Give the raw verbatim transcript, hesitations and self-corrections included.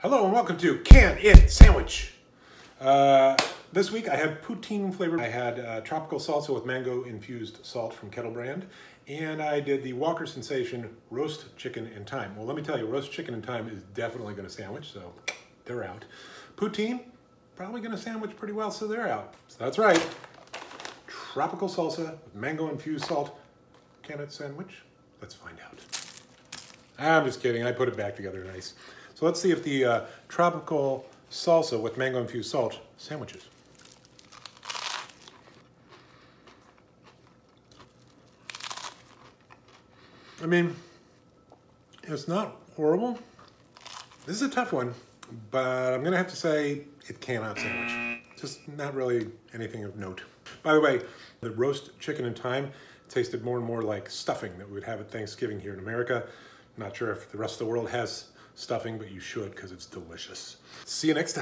Hello and welcome to Can It Sandwich. Uh, this week I had poutine flavor. I had uh, tropical salsa with mango infused salt from Kettle Brand, and I did the Walker Sensation roast chicken and thyme. Well, let me tell you, roast chicken and thyme is definitely going to sandwich, so they're out. Poutine, probably going to sandwich pretty well, so they're out. So that's right, tropical salsa with mango infused salt. Can it sandwich? Let's find out. I'm just kidding, I put it back together nice. So let's see if the uh, tropical salsa with mango infused salt sandwiches. I mean, it's not horrible. This is a tough one, but I'm gonna have to say it cannot sandwich. Just not really anything of note. By the way, the roast chicken and thyme tasted more and more like stuffing that we would have at Thanksgiving here in America. Not sure if the rest of the world has stuffing, but you should, because it's delicious. See you next time.